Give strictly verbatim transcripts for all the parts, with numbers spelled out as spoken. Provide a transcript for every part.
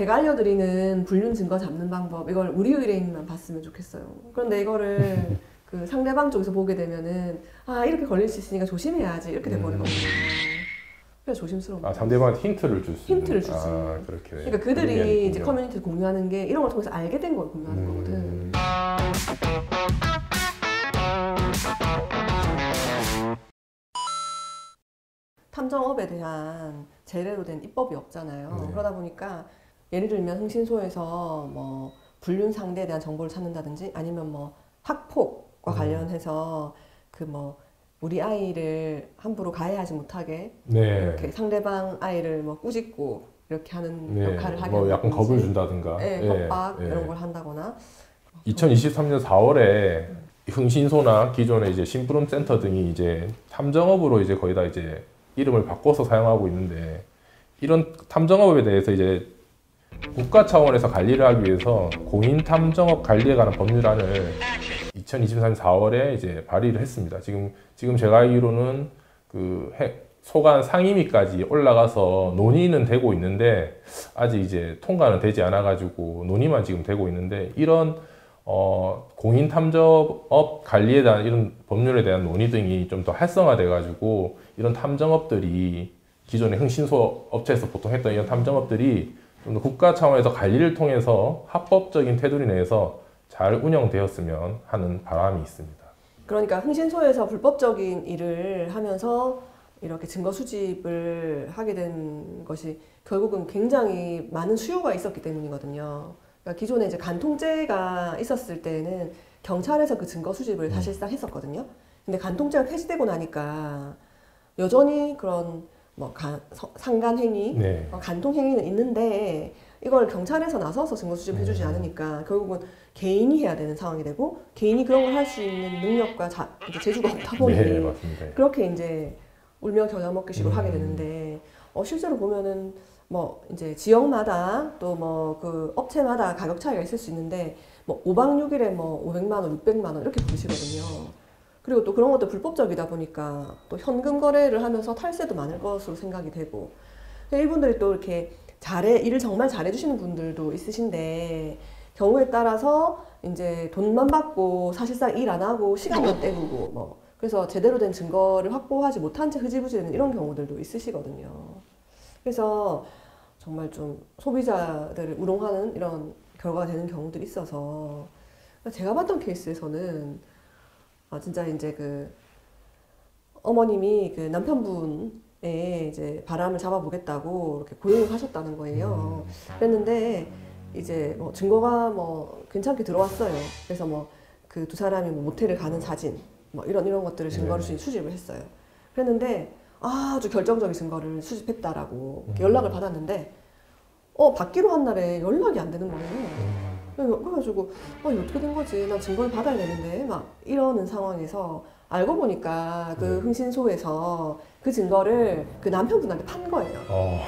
제가 알려드리는 불륜 증거 잡는 방법, 이걸 우리 의뢰인만 봤으면 좋겠어요. 그런데 이거를 그 상대방 쪽에서 보게 되면은 아 이렇게 걸릴 수 있으니까 조심해야지 이렇게 돼버리거든요. 그래서 조심스러운 거예요. 아, 상대방한테 힌트를 줄 수 있는. 힌트를 줄 수 있는. 아, 그렇게. 그러니까 그들이 이제 커뮤니티를 공유하는 게 이런 걸 통해서 알게 된 걸 공유하는 음. 거거든. 탐정업에 대한 제대로 된 입법이 없잖아요. 네. 그러다 보니까 예를 들면 흥신소에서 뭐 불륜 상대에 대한 정보를 찾는다든지 아니면 뭐 학폭과 음. 관련해서 그 뭐 우리 아이를 함부로 가해하지 못하게 네. 이렇게 상대방 아이를 뭐 꾸짖고 이렇게 하는 네. 역할을 하게 뭐 약간 겁을 준다든가 네, 네. 겁박 네. 이런 걸 한다거나 이천이십삼 년 사월에 흥신소나 기존의 이제 심부름 센터 등이 이제 탐정업으로 이제 거의 다 이제 이름을 바꿔서 사용하고 있는데 이런 탐정업에 대해서 이제 국가 차원에서 관리를 하기 위해서 공인탐정업 관리에 관한 법률안을 이천이십삼 년 사월에 이제 발의를 했습니다. 지금 지금 제가 알기로는 그 소관 상임위까지 올라가서 논의는 되고 있는데 아직 이제 통과는 되지 않아 가지고 논의만 지금 되고 있는데 이런 어 공인탐정업 관리에 대한 이런 법률에 대한 논의 등이 좀 더 활성화돼 가지고 이런 탐정업들이 기존의 흥신소 업체에서 보통 했던 이런 탐정업들이 좀 더 국가 차원에서 관리를 통해서 합법적인 테두리 내에서 잘 운영되었으면 하는 바람이 있습니다. 그러니까 흥신소에서 불법적인 일을 하면서 이렇게 증거 수집을 하게 된 것이 결국은 굉장히 많은 수요가 있었기 때문이거든요. 그러니까 기존에 이제 간통죄가 있었을 때는 경찰에서 그 증거 수집을 사실상 했었거든요. 근데 간통죄가 폐지되고 나니까 여전히 그런 뭐 간, 상간행위, 네. 어, 간통행위는 있는데 이걸 경찰에서 나서서 증거 수집해주지 네. 않으니까 결국은 개인이 해야 되는 상황이 되고 개인이 그런 걸 할 수 있는 능력과 자, 이제 재주가 없다 보니 네, 그렇게 이제 울며 겨자 먹기식으로 음. 하게 되는데 어, 실제로 보면은 뭐 이제 지역마다 또 뭐 그 업체마다 가격 차이가 있을 수 있는데 뭐 오박 육일에 뭐 오백만 원, 육백만 원 이렇게 부르시거든요. 그리고 또 그런 것도 불법적이다 보니까 또 현금 거래를 하면서 탈세도 많을 것으로 생각이 되고 이분들이 또 이렇게 잘해 일을 정말 잘해주시는 분들도 있으신데 경우에 따라서 이제 돈만 받고 사실상 일 안 하고 시간도 때우고 뭐 그래서 제대로 된 증거를 확보하지 못한 채 흐지부지 되는 이런 경우들도 있으시거든요. 그래서 정말 좀 소비자들을 우롱하는 이런 결과가 되는 경우들이 있어서 제가 봤던 케이스에서는 아, 진짜 이제 그 어머님이 그 남편분의 이제 바람을 잡아보겠다고 이렇게 고용을 하셨다는 거예요. 그랬는데 이제 뭐 증거가 뭐 괜찮게 들어왔어요. 그래서 뭐 그 두 사람이 뭐 모텔을 가는 사진 뭐 이런 이런 것들을 증거를 네. 수집을 했어요. 그랬는데 아주 결정적인 증거를 수집했다라고 음. 연락을 받았는데 어 받기로 한 날에 연락이 안 되는 거예요. 그래가지고 어, 이거 어떻게 된 거지? 난 증거를 받아야 되는데 막 이러는 상황에서 알고 보니까 그 흥신소에서 그 증거를 그 남편분한테 판 거예요. 어.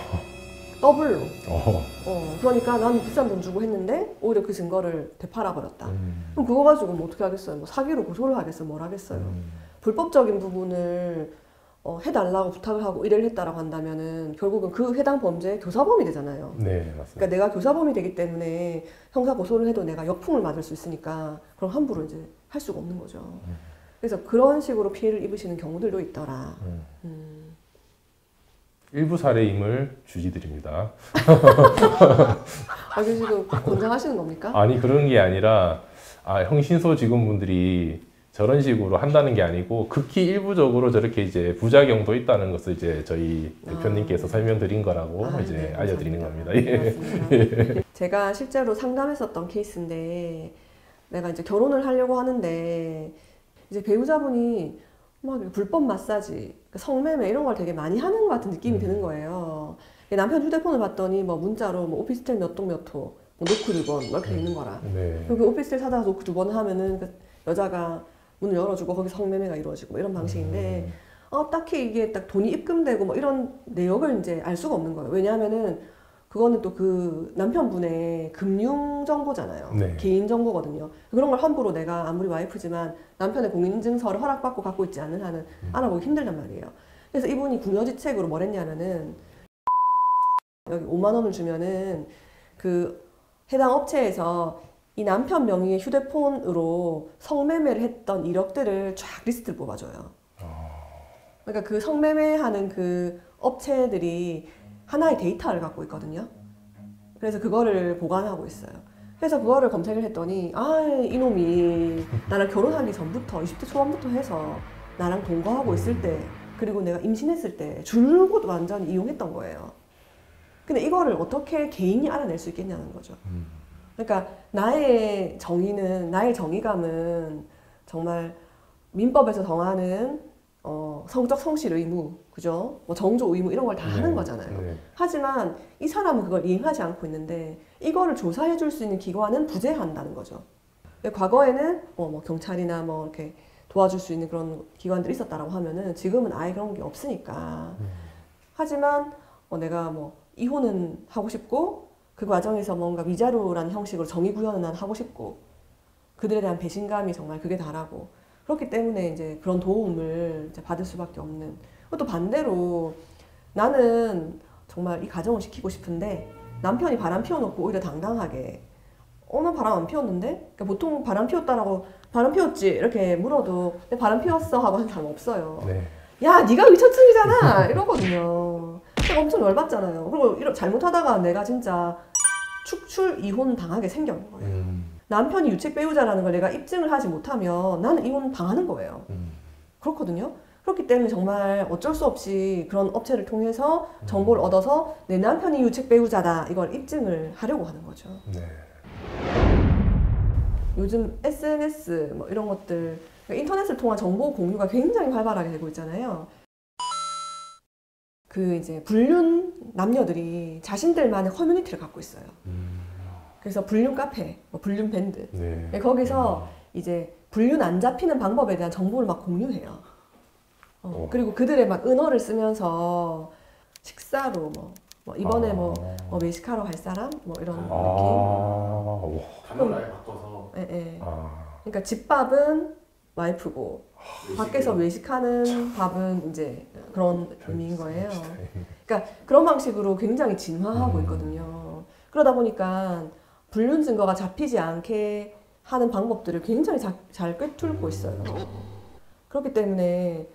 더블로. 어. 어, 그러니까 난 비싼 돈 주고 했는데 오히려 그 증거를 되팔아 버렸다. 음. 그럼 그거 가지고 뭐 어떻게 하겠어요? 뭐 사기로 고소를 하겠어요? 뭘 하겠어요? 음. 불법적인 부분을 어, 해달라고 부탁을 하고 의뢰를 했다라고 한다면은 결국은 그 해당 범죄의 교사범이 되잖아요. 네, 맞습니다. 그러니까 내가 교사범이 되기 때문에 형사 고소를 해도 내가 역풍을 맞을 수 있으니까 그럼 함부로 이제 할 수가 없는 거죠. 음. 그래서 그런 식으로 피해를 입으시는 경우들도 있더라. 음. 음. 일부 사례임을 주지드립니다. 아, 지금 권장하시는 겁니까? 아니 그런 게 아니라 아, 흥신소 직원분들이 저런 식으로 한다는 게 아니고 극히 일부적으로 저렇게 이제 부작용도 있다는 것을 이제 저희 대표님께서 아, 설명드린 거라고 아, 이제 네, 알려드리는 겁니다. 예. 예. 제가 실제로 상담했었던 케이스인데 내가 이제 결혼을 하려고 하는데 이제 배우자분이 막 불법 마사지, 성매매 이런 걸 되게 많이 하는 것 같은 느낌이 음. 드는 거예요. 남편 휴대폰을 봤더니 뭐 문자로 뭐 오피스텔 몇 동 몇 호, 뭐 노크 두 번 이렇게 음. 있는 거라. 네. 그리고 오피스텔 사다가 노크 두 번 하면은 그 여자가 문을 열어주고 거기서 성매매가 이루어지고 이런 방식인데 음. 어, 딱히 이게 딱 돈이 입금되고 뭐 이런 내역을 이제 알 수가 없는 거예요. 왜냐하면은 그거는 또 그 남편분의 금융정보잖아요. 네. 개인정보거든요. 그런 걸 함부로 내가 아무리 와이프지만 남편의 공인인증서를 허락받고 갖고 있지 않는 한은 음. 알아보기 힘들단 말이에요. 그래서 이분이 궁여지책으로 뭘 했냐면은 여기 오만 원을 주면은 그 해당 업체에서 이 남편 명의의 휴대폰으로 성매매를 했던 이력들을 쫙 리스트를 뽑아줘요. 그러니까 그 성매매하는 그 업체들이 하나의 데이터를 갖고 있거든요. 그래서 그거를 보관하고 있어요. 그래서 그거를 검색을 했더니 아, 이놈이 나랑 결혼하기 전부터 이십 대 초반부터 해서 나랑 동거하고 있을 때 그리고 내가 임신했을 때 줄곧 완전히 이용했던 거예요. 근데 이거를 어떻게 개인이 알아낼 수 있겠냐는 거죠. 그러니까 나의 정의는 나의 정의감은 정말 민법에서 정하는 어, 성적 성실 의무, 그죠? 뭐 정조 의무 이런 걸 다 네, 하는 거잖아요. 네. 하지만 이 사람은 그걸 이행하지 않고 있는데 이거를 조사해 줄 수 있는 기관은 부재한다는 거죠. 과거에는 뭐, 뭐 경찰이나 뭐 이렇게 도와줄 수 있는 그런 기관들이 있었다라고 하면은 지금은 아예 그런 게 없으니까. 네. 하지만 어, 내가 뭐 이혼은 하고 싶고 그 과정에서 뭔가 위자료라는 형식으로 정의 구현은 난 하고 싶고 그들에 대한 배신감이 정말 그게 다라고 그렇기 때문에 이제 그런 도움을 이제 받을 수밖에 없는. 또 반대로 나는 정말 이 가정을 지키고 싶은데 남편이 바람 피워놓고 오히려 당당하게 어, 나 바람 안 피웠는데? 그러니까 보통 바람 피웠다라고 바람 피웠지? 이렇게 물어도 내 바람 피웠어? 하고 하는 사람 없어요. 네. 야, 네가 의처증이잖아! 이러거든요. 엄청 열받잖아요. 그리고 이러, 잘못하다가 내가 진짜 축출 이혼 당하게 생겨는 거예요. 음. 남편이 유책 배우자라는 걸 내가 입증을 하지 못하면 나는 이혼 당하는 거예요. 음. 그렇거든요. 그렇기 때문에 정말 어쩔 수 없이 그런 업체를 통해서 정보를 음. 얻어서 내 남편이 유책 배우자다 이걸 입증을 하려고 하는 거죠. 네. 요즘 에스엔에스 뭐 이런 것들 그러니까 인터넷을 통한 정보 공유가 굉장히 활발하게 되고 있잖아요. 그 이제 불륜 남녀들이 자신들만의 커뮤니티를 갖고 있어요. 음. 그래서 불륜 카페, 뭐 불륜 밴드 네. 거기서 네. 이제 불륜 안 잡히는 방법에 대한 정보를 막 공유해요. 어. 그리고 그들의 막 은어를 쓰면서 식사로 뭐, 뭐 이번에 아. 뭐, 뭐 외식하러 갈 사람 뭐 이런 아. 느낌. 카메라에 바꿔서. 예, 예. 아. 그러니까 집밥은 와이프고. 밖에서 외식하는 밥은 이제 그런 의미인 거예요. 그러니까 그런 방식으로 굉장히 진화하고 있거든요. 그러다 보니까 불륜 증거가 잡히지 않게 하는 방법들을 굉장히 자, 잘 꿰뚫고 있어요. 그렇기 때문에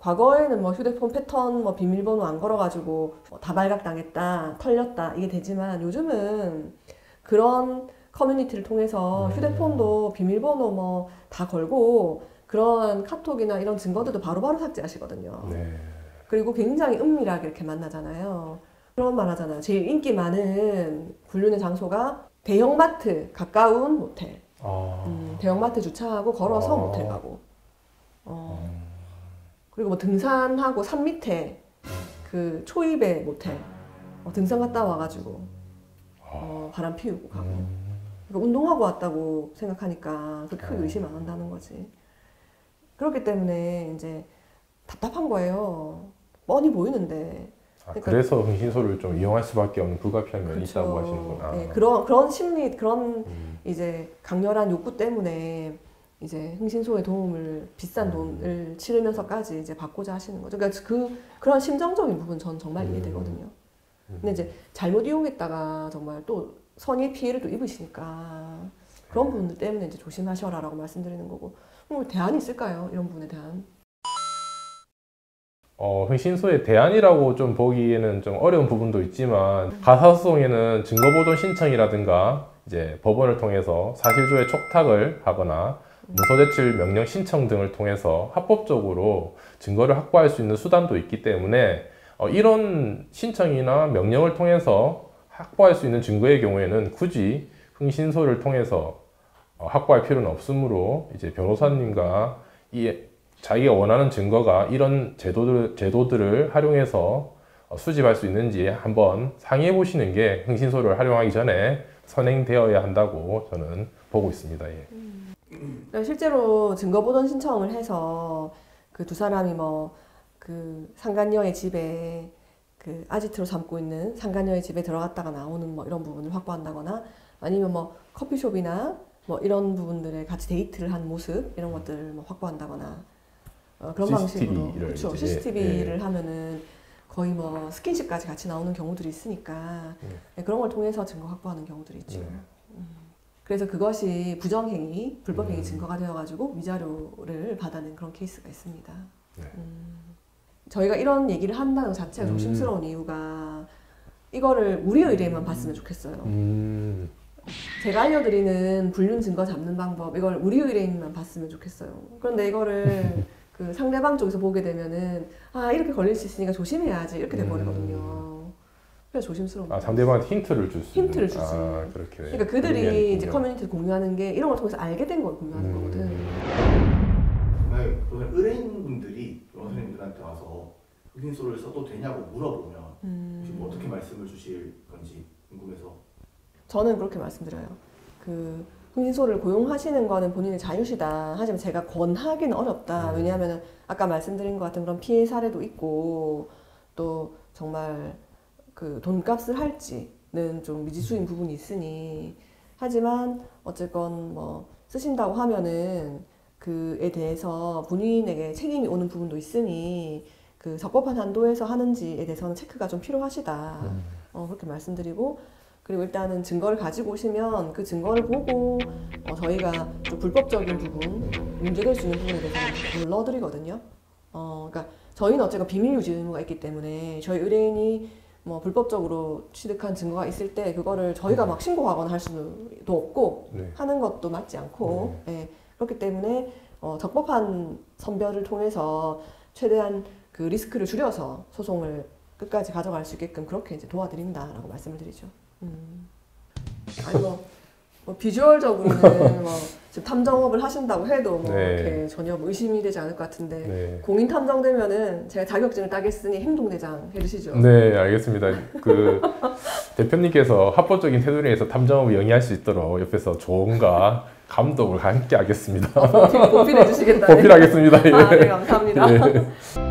과거에는 뭐 휴대폰 패턴, 뭐 비밀번호 안 걸어가지고 다발각 당했다, 털렸다 이게 되지만 요즘은 그런 커뮤니티를 통해서 휴대폰도 비밀번호 뭐 다 걸고 그런 카톡이나 이런 증거들도 바로바로 삭제하시거든요. 네. 그리고 굉장히 은밀하게 이렇게 만나잖아요. 그런 말 하잖아요. 제일 인기 많은 불륜의 장소가 대형마트 가까운 모텔. 아. 음, 대형마트 주차하고 걸어서 아. 모텔 가고. 어. 음. 그리고 뭐 등산하고 산 밑에 그 초입에 모텔. 어, 등산 갔다 와가지고 어, 바람 피우고 가고. 음. 그러니까 운동하고 왔다고 생각하니까 그렇게 크게 의심 안 한다는 거지. 그렇기 때문에 이제 답답한 거예요. 뻔히 보이는데. 아, 그러니까, 그래서 흥신소를 좀 이용할 수밖에 없는 불가피한 면이 그렇죠. 있다고 하시는구나. 네, 그런 그런 심리, 그런 음. 이제 강렬한 욕구 때문에 이제 흥신소의 도움을 비싼 음. 돈을 치르면서까지 이제 받고자 하시는 거죠. 그러니까 그 그런 심정적인 부분 전 정말 음. 이해되거든요. 음. 근데 이제 잘못 이용했다가 정말 또 선의 피해를 또 입으시니까 그런 부분들 때문에 이제 조심하셔라라고 말씀드리는 거고. 대안이 있을까요? 이런 부분에 대한 어, 흥신소의 대안이라고 좀 보기에는 좀 어려운 부분도 있지만 음. 가사소송에는 증거보존 신청이라든가 이제 법원을 통해서 사실조회 촉탁을 하거나 음. 무소제출 명령 신청 등을 통해서 합법적으로 증거를 확보할 수 있는 수단도 있기 때문에 어, 이런 신청이나 명령을 통해서 확보할 수 있는 증거의 경우에는 굳이 흥신소를 통해서 확보할 필요는 없으므로 이제 변호사님과 이 자기가 원하는 증거가 이런 제도들, 제도들을 활용해서 수집할 수 있는지 한번 상의해 보시는 게 흥신소를 활용하기 전에 선행되어야 한다고 저는 보고 있습니다. 예. 음. 실제로 증거보존 신청을 해서 그 두 사람이 뭐 그 상간녀의 집에 그 아지트로 삼고 있는 상간녀의 집에 들어갔다가 나오는 뭐 이런 부분을 확보한다거나 아니면 뭐 커피숍이나 뭐 이런 부분들에 같이 데이트를 한 모습 이런 것들을 뭐 확보한다거나 어, 그런 방식으로 그렇죠. 씨씨티비를 예. 하면은 거의 뭐 스킨십까지 같이 나오는 경우들이 있으니까 네. 네, 그런 걸 통해서 증거 확보하는 경우들이 있죠. 네. 음. 그래서 그것이 부정행위, 불법행위 음. 증거가 되어가지고 위자료를 받아낸 그런 케이스가 있습니다. 네. 음. 저희가 이런 얘기를 한다는 자체가 음. 조심스러운 이유가 이거를 무료 의뢰만 봤으면 좋겠어요. 음. 제가 알려드리는 불륜 증거 잡는 방법, 이걸 우리 의뢰인만 봤으면 좋겠어요. 그런데 이거를 그 상대방 쪽에서 보게 되면은 아 이렇게 걸릴 수 있으니까 조심해야지 이렇게 돼버리거든요. 그래서 조심스러운 거예요. 아, 상대방한테 힌트를 줄 수 있는? 힌트를 줄 수 있는. 아, 그렇게. 그러니까 그들이 이제 커뮤니티를 공유하는 게 이런 걸 통해서 알게 된 걸 공유하는 음. 거거든. 네, 그러면 의뢰인분들이 변호사님들한테 와서 흑인소를 써도 되냐고 물어보면 음. 혹시 뭐 어떻게 말씀을 주실 건지 궁금해서. 저는 그렇게 말씀드려요. 그 흥신소를 고용하시는 거는 본인의 자유시다. 하지만 제가 권하기는 어렵다. 왜냐하면 아까 말씀드린 것 같은 그런 피해 사례도 있고 또 정말 그 돈값을 할지는 좀 미지수인 부분이 있으니 하지만 어쨌건 뭐 쓰신다고 하면은 그에 대해서 본인에게 책임이 오는 부분도 있으니 그 적법한 한도에서 하는지에 대해서는 체크가 좀 필요하시다. 어, 그렇게 말씀드리고. 그리고 일단은 증거를 가지고 오시면 그 증거를 보고 어, 저희가 좀 불법적인 부분, 문제될 수 있는 부분에 대해서 불러드리거든요. 어, 그러니까 저희는 어쨌든 비밀 유지 의무가 있기 때문에 저희 의뢰인이 뭐 불법적으로 취득한 증거가 있을 때 그거를 저희가 막 신고하거나 할 수도 없고 네. 하는 것도 맞지 않고 네. 예, 그렇기 때문에 어, 적법한 선별을 통해서 최대한 그 리스크를 줄여서 소송을 끝까지 가져갈 수 있게끔 그렇게 이제 도와드린다라고 말씀을 드리죠. 음. 아니 뭐, 뭐 비주얼적으로는 뭐 지금 탐정업을 하신다고 해도 뭐 네. 이렇게 전혀 뭐 의심이 되지 않을 것 같은데 네. 공인 탐정되면은 제가 자격증을 따겠으니 행동대장 해주시죠. 네, 알겠습니다. 그 대표님께서 합법적인 테두리에서 탐정업을 영위할 수 있도록 옆에서 조언과 감독을 함께 하겠습니다. 어, 보필, 보필해 주시겠다네. 보필하겠습니다. 예. 아, 네, 감사합니다. 예.